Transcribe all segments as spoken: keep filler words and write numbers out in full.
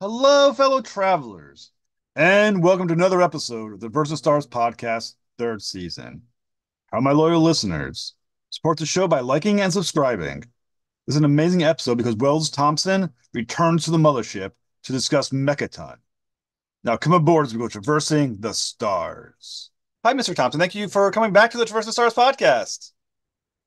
Hello, fellow travelers, and welcome to another episode of the Traversing the Stars podcast, third season. How are my loyal listeners? Support the show by liking and subscribing. This is an amazing episode because Wells Thompson returns to the mothership to discuss Mechaton. Now come aboard as we go Traversing the Stars. Hi, Mister Thompson. Thank you for coming back to the Traversing the Stars podcast.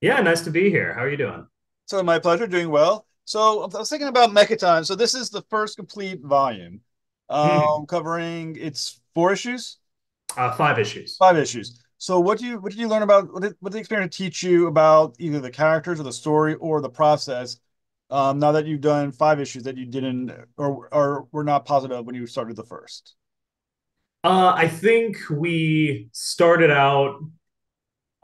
Yeah, nice to be here. How are you doing? So my pleasure. Doing well. So I was thinking about Mechaton. So this is the first complete volume um, covering its four issues? Uh, five issues. Five issues. So what do you what did you learn about what did, what did the experience teach you about either the characters or the story or the process? Um, now that you've done five issues that you didn't or or were not positive when you started the first. Uh, I think we started out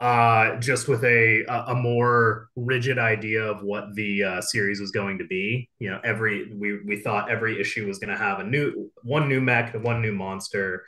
uh, just with a a more rigid idea of what the uh, series was going to be. You know, every we we thought every issue was going to have a new one new mech, one new monster,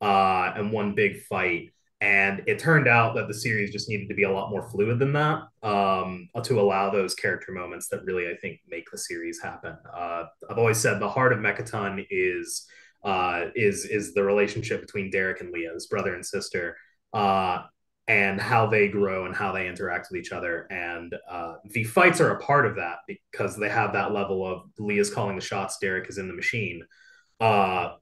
uh, and one big fight. And it turned out that the series just needed to be a lot more fluid than that um, to allow those character moments that really, I think, make the series happen. Uh, I've always said the heart of Mechaton is uh, is is the relationship between Derek and Leah, his brother and sister, uh, and how they grow and how they interact with each other. And uh, the fights are a part of that because they have that level of Leah's calling the shots, Derek is in the machine. Uh,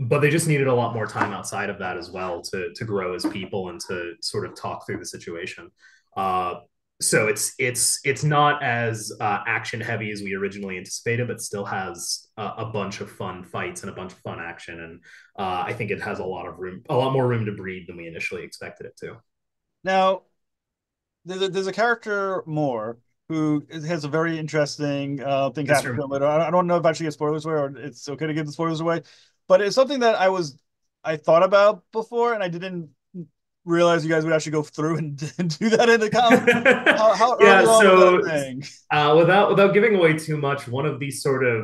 But they just needed a lot more time outside of that as well to to grow as people and to sort of talk through the situation. Uh, so it's it's it's not as uh, action heavy as we originally anticipated, but still has a, a bunch of fun fights and a bunch of fun action. And uh, I think it has a lot of room, a lot more room to breathe than we initially expected it to. Now, there's a, there's a character Moore who has a very interesting uh, thing happen to him later. I don't know if I should give spoilers away or it's okay to give the spoilers away. But it's something that I was, I thought about before, and I didn't realize you guys would actually go through and, and do that in the comic. How, how yeah, so uh, without without giving away too much, one of these sort of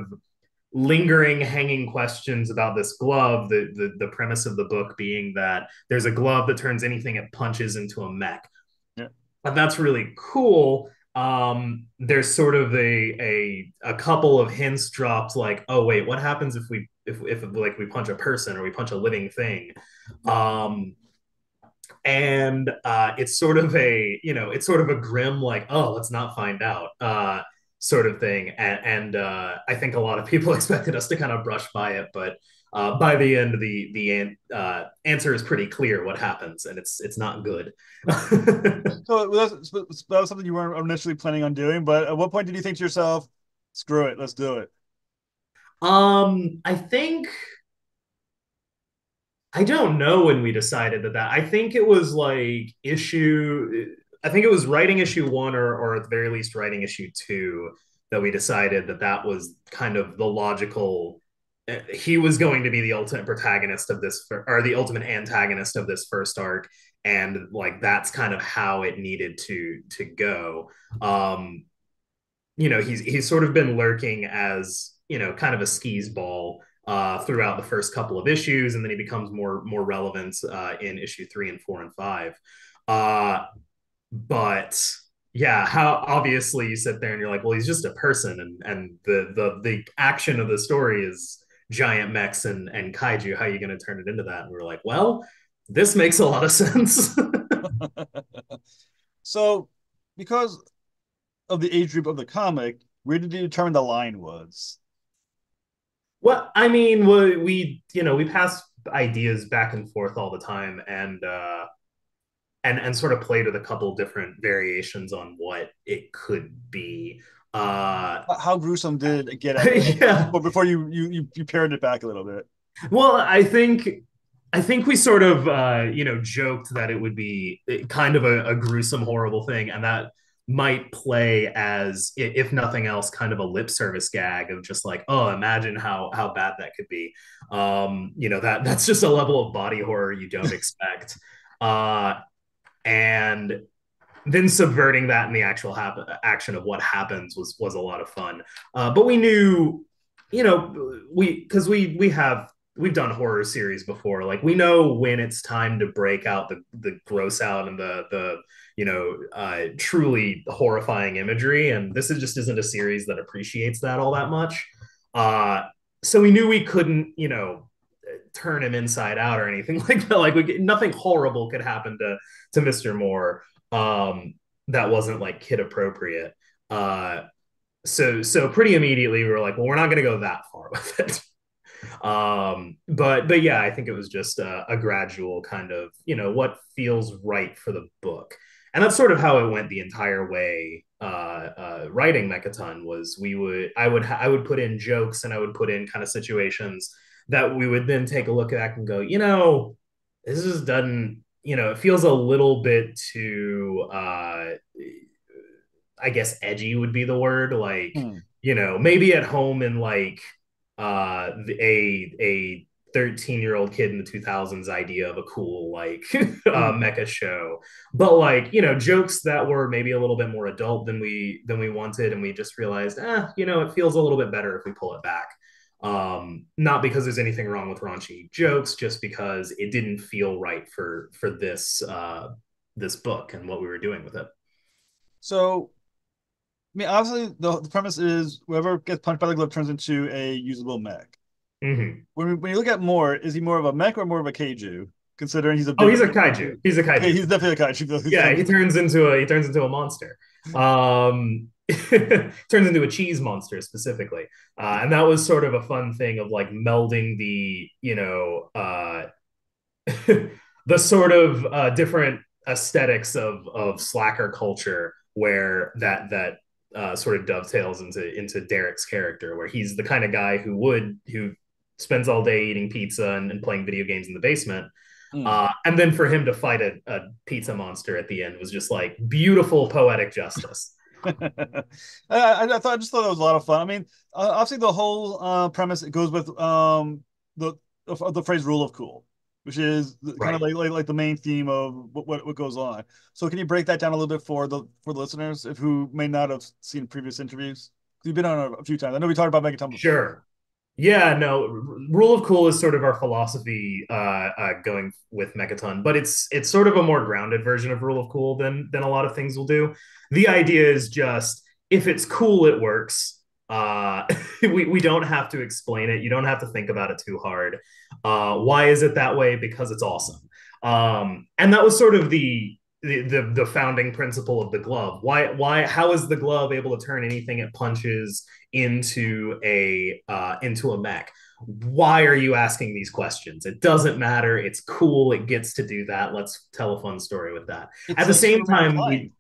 lingering, hanging questions about this glove, the, the the premise of the book being that there's a glove that turns anything it punches into a mech, yeah. And that's really cool. Um, there's sort of a a a couple of hints dropped, like, oh wait, what happens if we if if like we punch a person or we punch a living thing, um, and uh, it's sort of a you know it's sort of a grim like oh let's not find out uh, sort of thing, and and uh, I think a lot of people expected us to kind of brush by it, but uh, by the end the the an uh, answer is pretty clear what happens, and it's it's not good. So that was, that was something you weren't initially planning on doing, but at what point did you think to yourself, "Screw it, let's do it"? Um, I think, I don't know when we decided that, that, I think it was like issue, I think it was writing issue one or, or at the very least writing issue two that we decided that that was kind of the logical, he was going to be the ultimate protagonist of this, or the ultimate antagonist of this first arc. And like, that's kind of how it needed to, to go. Um, you know, he's, he's sort of been lurking as, you know, kind of a skis ball uh, throughout the first couple of issues, and then he becomes more more relevant uh, in issue three and four and five. Uh, but yeah, how obviously you sit there and you're like, well, he's just a person, and and the the the action of the story is giant mechs and and kaiju. How are you going to turn it into that? And we're like, well, this makes a lot of sense. So, because of the age group of the comic, where did you determine the line was? Well, I mean, we, we, you know, we pass ideas back and forth all the time, and uh, and and sort of played with a couple different variations on what it could be. Uh, How gruesome did it get? At yeah. But before you you you pared it back a little bit. Well, I think I think we sort of uh, you know joked that it would be kind of a, a gruesome, horrible thing, and that might play as, if nothing else, kind of a lip service gag of just like, oh, imagine how how bad that could be. Um, you know, that that's just a level of body horror you don't expect. Uh, and then subverting that in the actual hap action of what happens was was a lot of fun. Uh, but we knew, you know, we because we we have we've done horror series before. Like, we know when it's time to break out the the gross out and the the you know uh, truly horrifying imagery. And this is just isn't a series that appreciates that all that much. Uh, so we knew we couldn't, you know, turn him inside out or anything like that. Like, we, nothing horrible could happen to to Mister Moore um, that wasn't like kid appropriate. Uh, so so pretty immediately we were like, well, we're not going to go that far with it. um but but yeah, I think it was just a, a gradual kind of, you know, what feels right for the book, and that's sort of how it went the entire way. Uh, uh writing Mechaton was we would I would I would put in jokes, and I would put in kind of situations that we would then take a look at and go, you know, this just doesn't, you know, it feels a little bit too uh I guess edgy would be the word, like mm. you know, maybe at home in like uh a a thirteen year old kid in the two thousands idea of a cool like uh, mecha show, but like, you know, jokes that were maybe a little bit more adult than we than we wanted, and we just realized, eh, you know, it feels a little bit better if we pull it back. Um not because there's anything wrong with raunchy jokes, just because it didn't feel right for for this uh this book and what we were doing with it. So I mean, obviously, the, the premise is whoever gets punched by the glove turns into a usable mech. Mm-hmm. When we, when you look at Moore, is he more of a mech or more of a kaiju? Considering he's a oh, he's a kaiju. He's a kaiju. Yeah, he's definitely a kaiju. Yeah, he turns into a he turns into a monster. Um, turns into a cheese monster specifically, uh, and that was sort of a fun thing of like melding the you know uh, the sort of uh, different aesthetics of of slacker culture, where that that. Uh, sort of dovetails into into Derek's character, where he's the kind of guy who would who spends all day eating pizza and, and playing video games in the basement. Mm. Uh, and then for him to fight a, a pizza monster at the end was just like beautiful poetic justice. I, I, I thought I just thought it was a lot of fun. I mean, uh, obviously the whole uh, premise, it goes with um, the the phrase "rule of cool," which is right. kind of like, like like the main theme of what, what what goes on. So can you break that down a little bit for the for the listeners if who may not have seen previous interviews? You've been on a few times. I know we talked about Mechaton before. Sure. Yeah, no, rule of cool is sort of our philosophy uh, uh, going with Mechaton, but it's it's sort of a more grounded version of rule of cool than than a lot of things will do. The idea is just, if it's cool, it works. Uh, we, we don't have to explain it. You don't have to think about it too hard. Uh, why is it that way? Because it's awesome. Um, and that was sort of the, the, the, the founding principle of the glove. Why, why, how is the glove able to turn anything it punches into a, uh, into a mech? Why are you asking these questions? It doesn't matter. It's cool. It gets to do that. Let's tell a fun story with that. It's At the same time, we,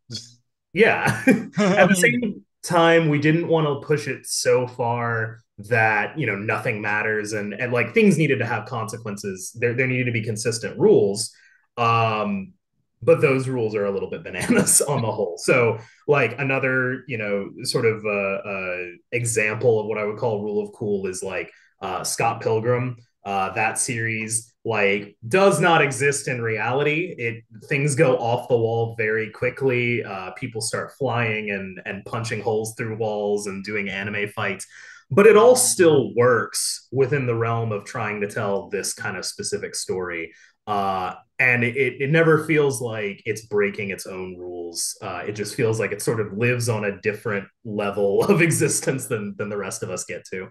yeah. At the same time, we didn't want to push it so far that, you know, nothing matters, and and like things needed to have consequences. There there needed to be consistent rules, um, but those rules are a little bit bananas on the whole. So like another, you know, sort of uh, uh, example of what I would call rule of cool is like uh, Scott Pilgrim. Uh, that series like does not exist in reality. It things go off the wall very quickly. Uh, people start flying and and punching holes through walls and doing anime fights, but it all still works within the realm of trying to tell this kind of specific story. Uh, and it it never feels like it's breaking its own rules. Uh, it just feels like it sort of lives on a different level of existence than than the rest of us get to.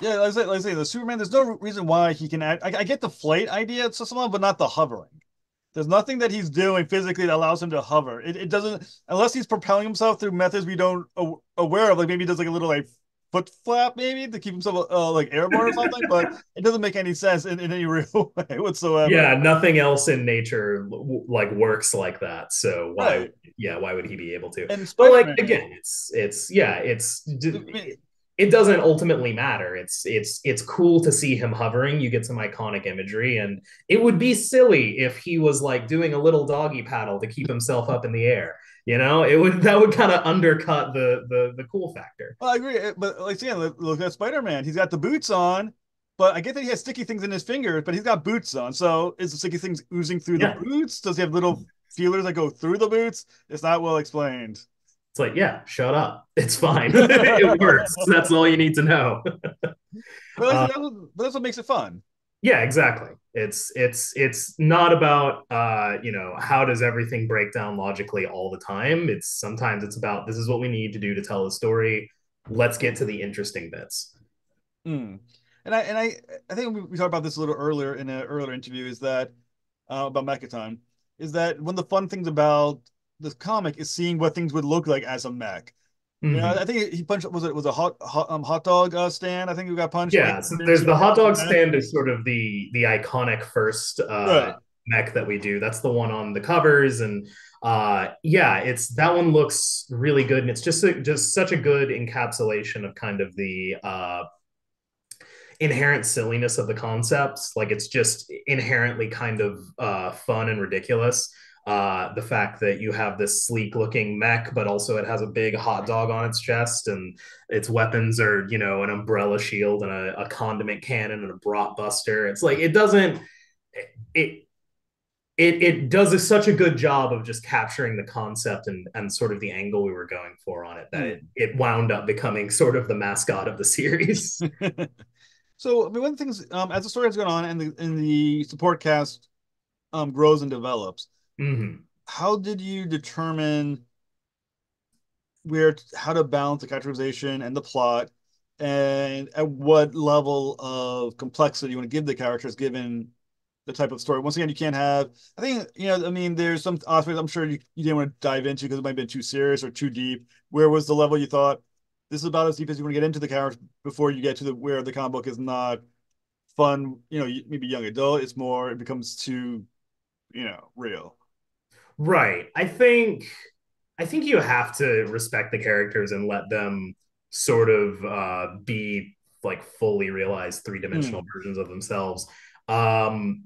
Yeah, like I say, like I say, the Superman, there's no reason why he can act. I, I get the flight idea, so somehow, but not the hovering. There's nothing that he's doing physically that allows him to hover. It, it doesn't, unless he's propelling himself through methods we don't uh, aware of. Like maybe he does like a little like foot flap, maybe to keep himself uh, like airborne or something. But it doesn't make any sense in, in any real way whatsoever. Yeah, nothing else in nature like works like that. So why? Right. Yeah, why would he be able to? And but like again, it's it's yeah, it's. It, It doesn't ultimately matter. It's it's it's cool to see him hovering. You get some iconic imagery, and it would be silly if he was like doing a little doggy paddle to keep himself up in the air. You know, it would that would kind of undercut the the the cool factor. Well, I agree, but like again, look at Spider-Man. He's got the boots on, but I get that he has sticky things in his fingers, but he's got boots on. So is the sticky things oozing through yeah. the boots? Does he have little feelers that go through the boots? It's not well explained. It's like, yeah, shut up. It's fine. It works. That's all you need to know. But that's, uh, that's, what, that's what makes it fun. Yeah, exactly. It's it's it's not about uh, you know, how does everything break down logically all the time. It's sometimes it's about this is what we need to do to tell a story. Let's get to the interesting bits. Mm. And I and I I think we talked about this a little earlier in an earlier interview. Is that uh, about Mechaton? Is that one of the fun things about this comic is seeing what things would look like as a mech. Mm-hmm. You know, I think he punched. Was it was a hot hot, um, hot dog uh, stand? I think he got punched. Yeah, like, so there's the hot dog stand is sort of the the iconic first uh, right. mech that we do. That's the one on the covers, and uh, yeah, it's that one looks really good, and it's just a, just such a good encapsulation of kind of the uh, inherent silliness of the concepts. Like it's just inherently kind of uh, fun and ridiculous. Uh, the fact that you have this sleek looking mech, but also it has a big hot dog on its chest, and its weapons are, you know, an umbrella shield and a, a condiment cannon and a brat buster. It's like, it doesn't, it, it, it does a, such a good job of just capturing the concept and, and sort of the angle we were going for on it, that it, it wound up becoming sort of the mascot of the series. So, I mean, one of the things, um, as the story has gone on and the, and the support cast um, grows and develops, mm-hmm. How did you determine where to, how to balance the characterization and the plot, and at what level of complexity you want to give the characters given the type of story? Once again, you can't have, I think, you know, I mean, there's some aspects I'm sure you, you didn't want to dive into because it might have been too serious or too deep. Where was the level you thought this is about as deep as you want to get into the character before you get to the where the comic book is not fun, you know, maybe young adult, it's more, it becomes too, you know, real. Right. I think I think you have to respect the characters and let them sort of uh, be like fully realized three-dimensional mm. versions of themselves. Um,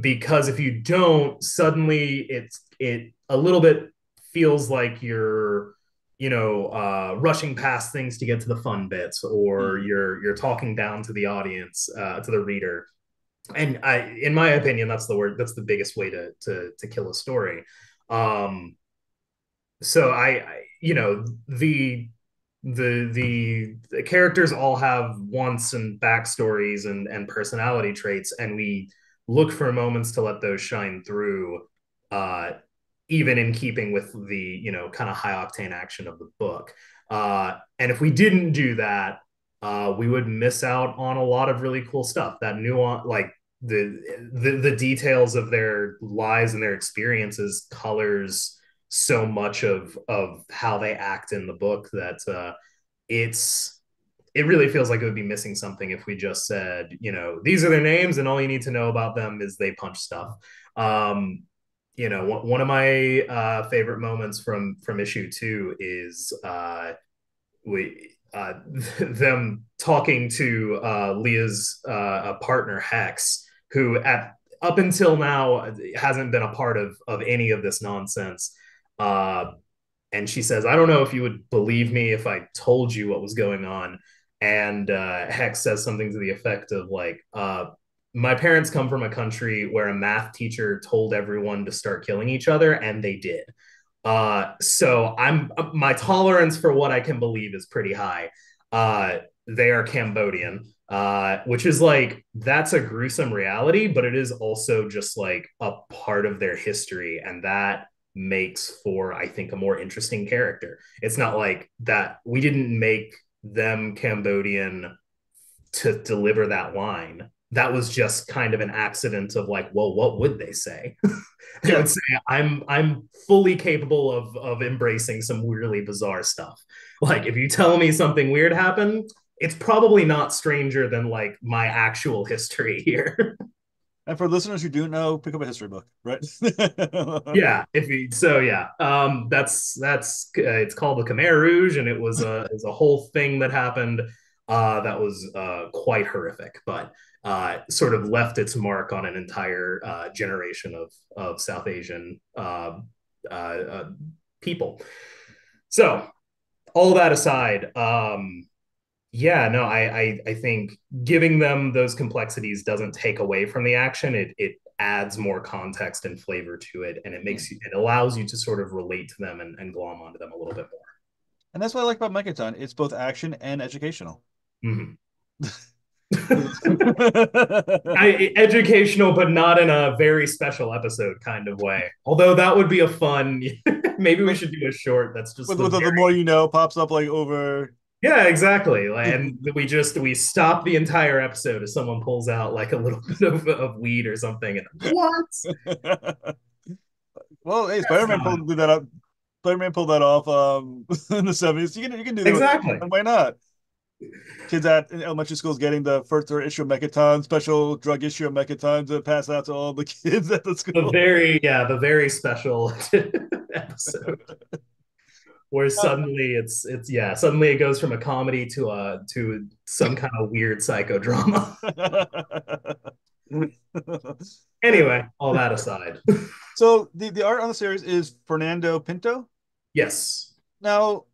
because if you don't, suddenly it's it a little bit feels like you're, you know, uh, rushing past things to get to the fun bits, or mm. you're you're talking down to the audience, uh, to the reader. And I, in my opinion, that's the word. That's the biggest way to to to kill a story. Um, so I, I, you know, the the the the characters all have wants and backstories and and personality traits, and we look for moments to let those shine through, uh, even in keeping with the, you know, kind of high octane action of the book. Uh, and if we didn't do that, uh, we would miss out on a lot of really cool stuff. That nuance, like the, the the details of their lives and their experiences, colors so much of of how they act in the book that uh, it's it really feels like it would be missing something if we just said, you know, these are their names and all you need to know about them is they punch stuff. Um, you know, w- one of my uh, favorite moments from from issue two is uh, we. Uh, them talking to uh, Leah's uh, partner Hex, who at up until now hasn't been a part of of any of this nonsense, uh, and she says, "I don't know if you would believe me if I told you what was going on." And uh, Hex says something to the effect of like, uh, "My parents come from a country where a math teacher told everyone to start killing each other, and they did. Uh, so I'm, my tolerance for what I can believe is pretty high." Uh, they are Cambodian, uh, which is like, that's a gruesome reality, but it is also just like a part of their history. And that makes for, I think, a more interesting character. It's not like that. We didn't make them Cambodian to deliver that line. That was just kind of an accident of like, well, what would they say? They would say, I'm I'm fully capable of of embracing some weirdly bizarre stuff. Like, if you tell me something weird happened, it's probably not stranger than like my actual history here. And for listeners who do know, pick up a history book, right? Yeah, if you, so yeah, um, that's that's uh, it's called the Khmer Rouge, and it was a is a whole thing that happened uh, that was uh, quite horrific, but. Uh, sort of left its mark on an entire uh, generation of of South Asian uh, uh, uh, people. So, all that aside, um, yeah, no, I, I I think giving them those complexities doesn't take away from the action. It it adds more context and flavor to it, and it makes you, it allows you to sort of relate to them and, and glom onto them a little bit more. And that's what I like about Mechaton. It's both action and educational. Mm-hmm. I, educational, but not in a very special episode kind of way. Although that would be a fun. Maybe we should do a short. That's just with, the, with very... the more you know pops up like over. Yeah, exactly. And we just we stop the entire episode as someone pulls out like a little bit of, of weed or something. And what? Well, hey, Spider-Man pulled that up. Spider-Man pulled that off um, in the seventies. You can you can do that exactly. Why not? Kids at elementary school is getting the first issue of Mechaton, special drug issue of Mechaton to pass out to all the kids at the school. The very, yeah, the very special episode where suddenly it's it's yeah, suddenly it goes from a comedy to a to some kind of weird psychodrama. Anyway, all that aside, so the the art on the series is Fernando Pinto. Yes. Now.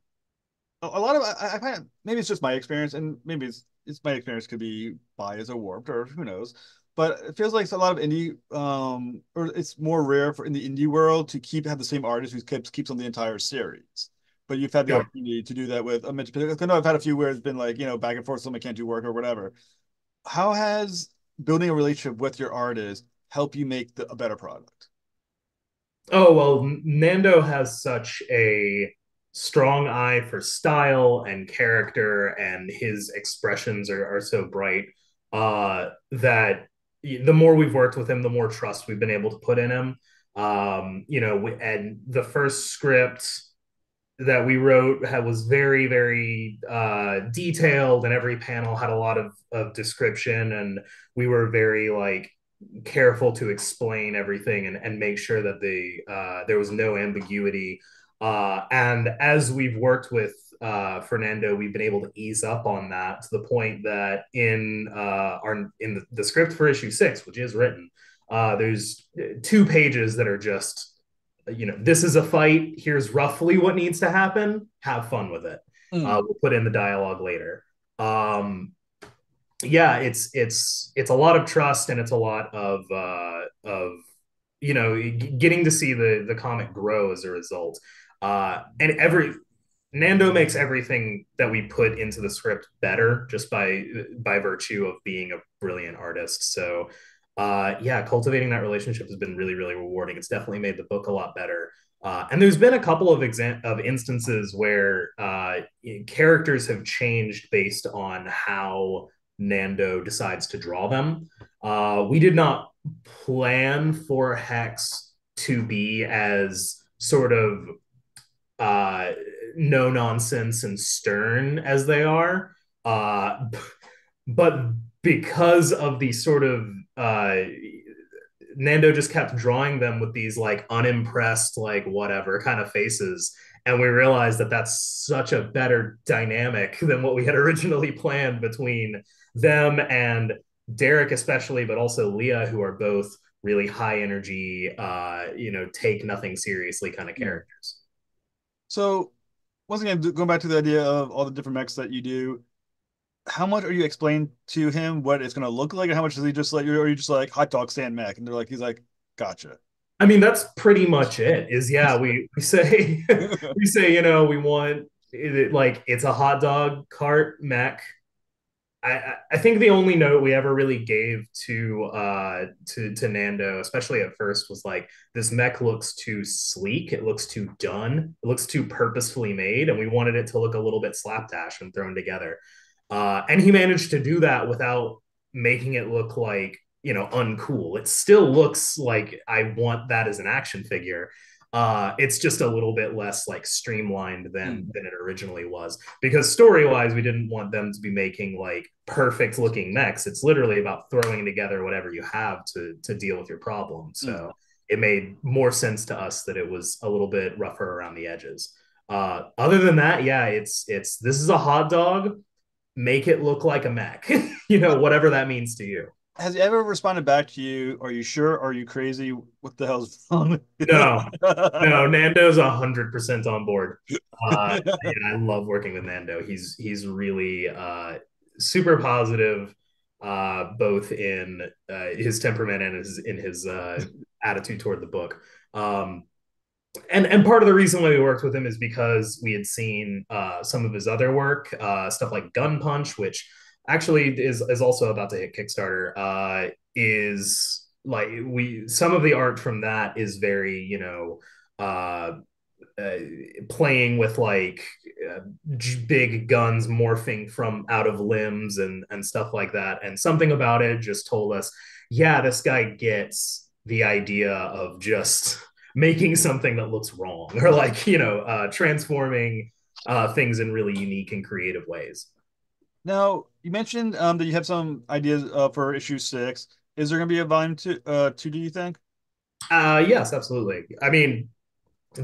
A lot of I, I find maybe it's just my experience, and maybe it's it's my experience could be biased or warped or who knows. But it feels like it's a lot of indie, um, or it's more rare for in the indie world to keep have the same artist who keeps keeps on the entire series. But you've had the yeah. opportunity to do that with a mention. I know I've had a few where it's been like you know back and forth, someone can't do work or whatever. How has building a relationship with your artist help you make the, a better product? Oh well, Nando has such a strong eye for style and character, and his expressions are, are so bright uh that the more we've worked with him, the more trust we've been able to put in him. Um you know and the first script that we wrote had, was very very uh detailed, and every panel had a lot of, of description, and we were very like careful to explain everything and, and make sure that the uh there was no ambiguity. Uh, and as we've worked with uh, Fernando, we've been able to ease up on that to the point that in uh, our in the, the script for issue six, which is written, uh, there's two pages that are just, you know, this is a fight. Here's roughly what needs to happen. Have fun with it. Mm. Uh, we'll put in the dialogue later. Um, yeah, it's it's it's a lot of trust, and it's a lot of uh, of you know getting to see the the comic grow as a result. Uh, and every Nando makes everything that we put into the script better just by by virtue of being a brilliant artist. So, uh, yeah, cultivating that relationship has been really, really rewarding. It's definitely made the book a lot better. Uh, and there's been a couple of exa- of instances where uh, characters have changed based on how Nando decides to draw them. Uh, we did not plan for Hex to be as sort of Uh, no nonsense and stern as they are, uh, but because of the sort of uh, Nando just kept drawing them with these like unimpressed, like whatever kind of faces, and we realized that that's such a better dynamic than what we had originally planned between them and Derek, especially, but also Leah, who are both really high energy, uh, you know, take nothing seriously kind of characters. So, once again, going back to the idea of all the different mechs that you do, how much are you explaining to him what it's going to look like, and how much does he just let you, or are you just like hot dog stand mech, and they're like, he's like, gotcha. I mean, that's pretty much it. Is yeah, we we say we say you know we want it, like it's a hot dog cart mech. I I think the only note we ever really gave to uh to to Nando, especially at first, was like, this mech looks too sleek, it looks too done, it looks too purposefully made, and we wanted it to look a little bit slapdash and thrown together. Uh, and he managed to do that without making it look like, you know, uncool. It still looks like I want that as an action figure. Uh, it's just a little bit less like streamlined than than it originally was, because story wise, we didn't want them to be making like perfect looking mechs. It's literally about throwing together whatever you have to to deal with your problem. So mm. it made more sense to us that it was a little bit rougher around the edges. Uh, other than that, yeah, it's it's this is a hot dog. Make it look like a mech, you know, whatever that means to you. Has he ever responded back to you, are you sure, are you crazy, what the hell's wrong? no, no, Nando's one hundred percent on board. Uh, and I love working with Nando. He's he's really uh, super positive, uh, both in uh, his temperament and his, in his uh, attitude toward the book. Um, and, and part of the reason why we worked with him is because we had seen uh, some of his other work, uh, stuff like Gun Punch, which actually is is also about to hit Kickstarter. Uh, is like we some of the art from that is very you know uh, uh, playing with like uh, big guns morphing from out of limbs and and stuff like that. And something about it just told us, yeah, this guy gets the idea of just making something that looks wrong, or like, you know, uh, transforming uh, things in really unique and creative ways. Now, you mentioned um, that you have some ideas uh, for issue six. Is there going to be a volume two, uh, two, do you think? Uh, yes, absolutely. I mean,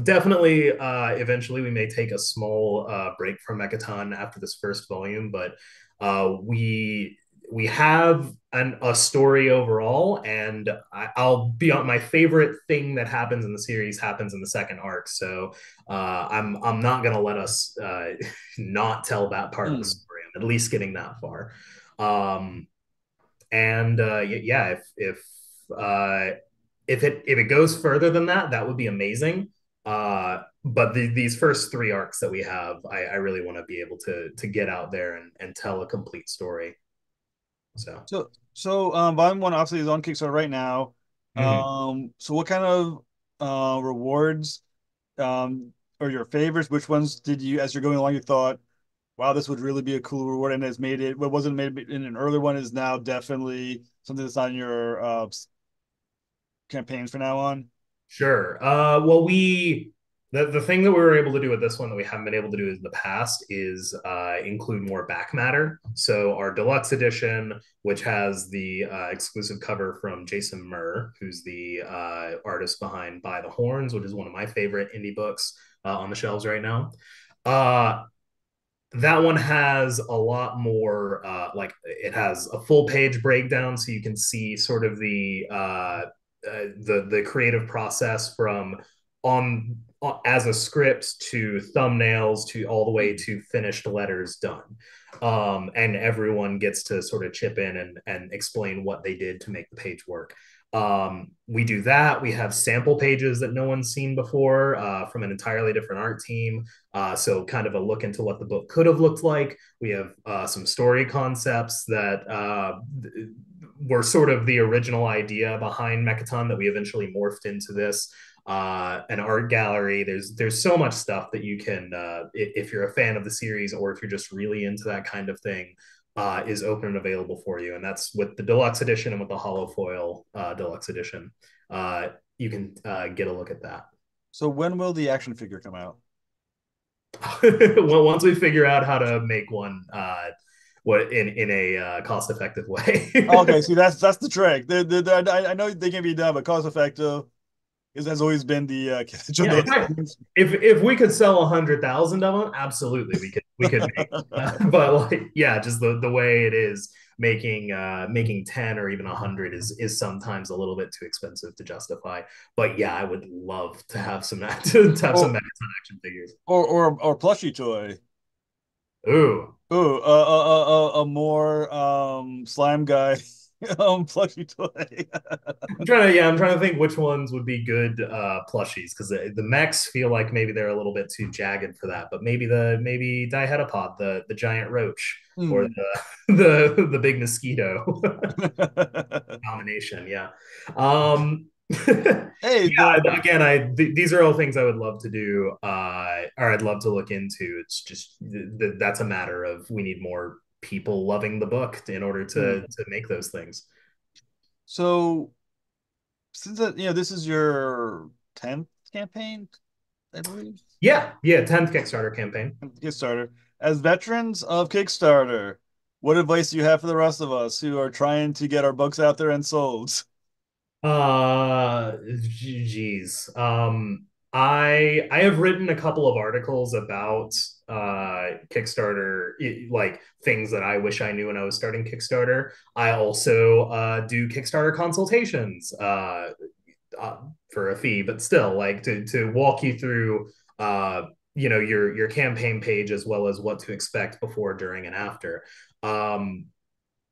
definitely, uh, eventually we may take a small uh, break from Mechaton after this first volume, but uh, we... we have an, a story overall, and I, I'll be on my favorite thing that happens in the series happens in the second arc. So uh, I'm I'm not going to let us uh, not tell that part mm. of the story. I'm at least getting that far. Um, and uh, yeah, if if uh, if it if it goes further than that, that would be amazing. Uh, but the, these first three arcs that we have, I, I really want to be able to to get out there and, and tell a complete story. So, so, so um, volume one obviously is on Kickstarter right now. Mm-hmm. Um, so what kind of uh, rewards um, are your favorites? Which ones did you, as you're going along, you thought, wow, this would really be a cool reward, and has made it, what wasn't made in an earlier one is now definitely something that's on your uh, campaigns from now on? Sure. Uh, well, we... The, the thing that we were able to do with this one that we haven't been able to do in the past is uh, include more back matter. So our deluxe edition, which has the uh, exclusive cover from Jason Murr, who's the uh, artist behind By the Horns, which is one of my favorite indie books uh, on the shelves right now. Uh, that one has a lot more, uh, like it has a full page breakdown. So you can see sort of the, uh, uh, the, the creative process from on... as a script to thumbnails to all the way to finished letters done. Um, and everyone gets to sort of chip in and, and explain what they did to make the page work. Um, we do that. We have sample pages that no one's seen before uh, from an entirely different art team. Uh, so kind of a look into what the book could have looked like. We have uh, some story concepts that uh, were sort of the original idea behind Mechaton that we eventually morphed into this. Uh, an art gallery. There's there's so much stuff that you can, uh, if you're a fan of the series or if you're just really into that kind of thing, uh, is open and available for you. And that's with the deluxe edition and with the hollow foil uh, deluxe edition. Uh, you can uh, get a look at that. So when will the action figure come out? Well, once we figure out how to make one uh, what in in a uh, cost-effective way. Okay, see, that's that's the trick. They're, they're, they're, I know they can be done, but cost-effective has always been the uh, yeah, if if we could sell a hundred thousand of them, absolutely we could we could make it. But like yeah, just the the way it is, making uh making ten or even a hundred is is sometimes a little bit too expensive to justify. But yeah, I would love to have some to have or, some action figures or or or plushie toy. Ooh ooh, uh, uh, uh, a more um slime guy. Um, plushie toy. I'm trying to, yeah, I'm trying to think which ones would be good uh, plushies, because the, the mechs feel like maybe they're a little bit too jagged for that. But maybe the maybe Dihedapod, the the giant roach, mm. or the the the big mosquito combination. Yeah. Um, hey, yeah, again, I th these are all things I would love to do, uh, or I'd love to look into. It's just th th that's a matter of we need more people loving the book in order to mm. to make those things. So since that, you know, this is your tenth campaign, I believe. Yeah, yeah, tenth Kickstarter campaign. Kickstarter. As veterans of Kickstarter, what advice do you have for the rest of us who are trying to get our books out there and sold? Uh, geez. Um, I I have written a couple of articles about uh Kickstarter, it, like things that I wish I knew when I was starting Kickstarter. I also uh do Kickstarter consultations uh, uh for a fee, but still, like to to walk you through uh you know your your campaign page as well as what to expect before, during, and after. Um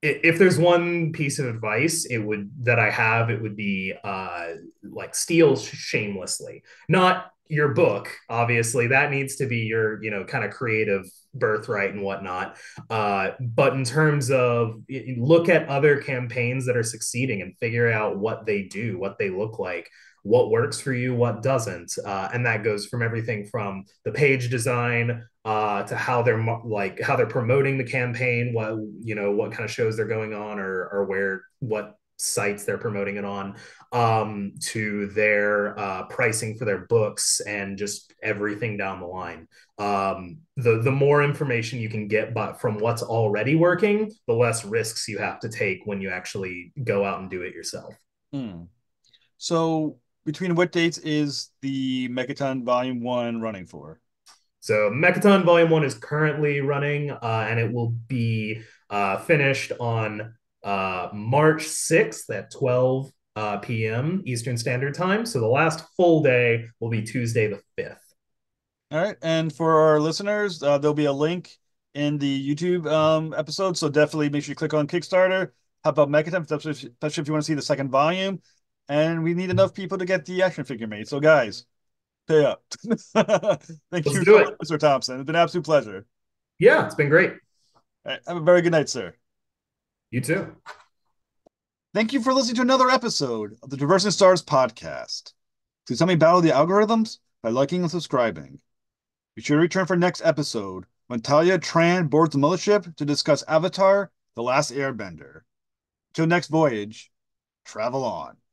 if there's one piece of advice it would that I have, it would be uh like steal shamelessly. Not your book, obviously, that needs to be your, you know, kind of creative birthright and whatnot. Uh, but in terms of look at other campaigns that are succeeding and figure out what they do, what they look like, what works for you, what doesn't. Uh, and that goes from everything from the page design uh, to how they're like, how they're promoting the campaign, what, you know, what kind of shows they're going on or, or where, what sites they're promoting it on, um, to their uh, pricing for their books and just everything down the line. Um, the, the more information you can get but from what's already working, the less risks you have to take when you actually go out and do it yourself. Mm. So between what dates is the Mechaton Volume one running for? So Mechaton Volume one is currently running, uh, and it will be uh, finished on Uh, March sixth at twelve uh, p m Eastern Standard Time. So the last full day will be Tuesday the fifth. All right. And for our listeners, uh, there'll be a link in the YouTube um, episode. So definitely make sure you click on Kickstarter. How about Mechaton, especially if you want to see the second volume. And we need enough people to get the action figure made. So guys, pay up. Thank Let's you, do it. Mister Thompson. It's been an absolute pleasure. Yeah, it's been great. All right, have a very good night, sir. You too. Thank you for listening to another episode of the Traversing Stars podcast. Please help me battle the algorithms by liking and subscribing. Be sure to return for next episode when Talia Tran boards the mothership to discuss Avatar, The Last Airbender. Till next voyage, travel on.